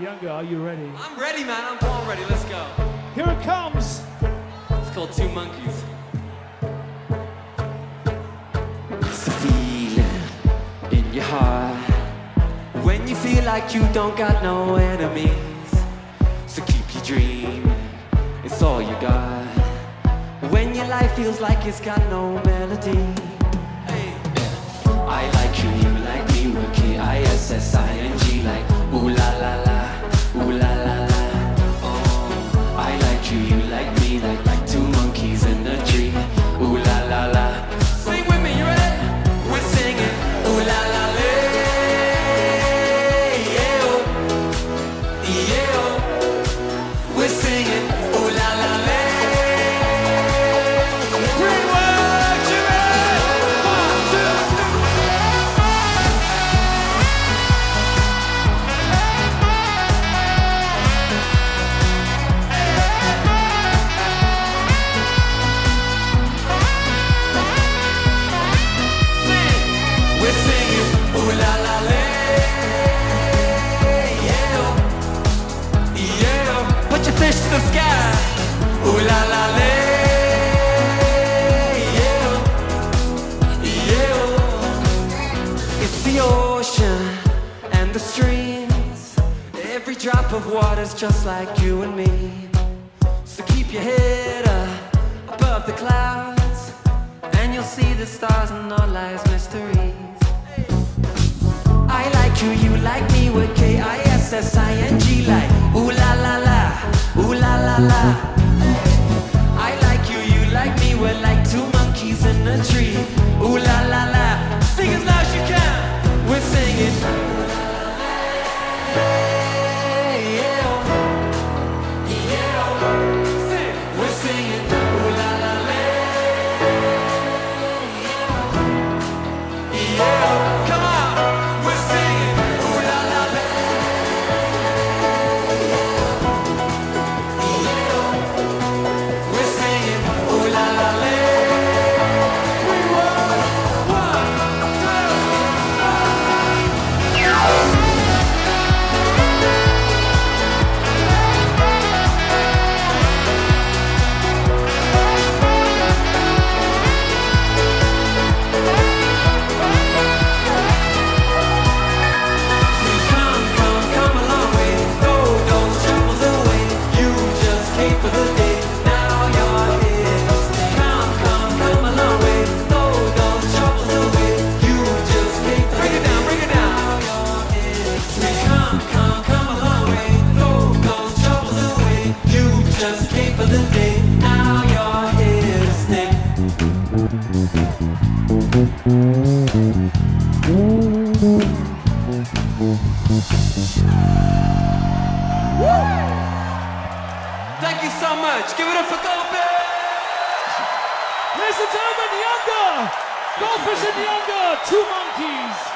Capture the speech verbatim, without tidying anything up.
Younger, are you ready? I'm ready, man. I'm born ready. Let's go. Here it comes. It's called Two Monkeys. It's a feeling in your heart when you feel like you don't got no enemies. So keep your dream, it's all you got. When your life feels like it's got no melody. Hey. I like you, you like me, we're K I S S I N G, like ooh la la la, ooh la la la. Oh, I like you, you like me, like like two monkeys in a tree. Ooh la la la. Sing with me, you ready? We're singing ooh la la la. Yeah oh, yeah oh. We're singing ooh la la la. Drop of water's just like you and me. So keep your head up above the clouds, and you'll see the stars and all life's mysteries. I like you, you like me, we're K I S S I N G, like ooh la la la, ooh la la la. I like you, you like me, we're like two monkeys in a tree. Ooh la la la. Sing as loud as you can. We're singing. Thank you so much. Give it up for Goldfish. Ladies and gentlemen, Younger. Goldfish and Younger. Two Monkeys.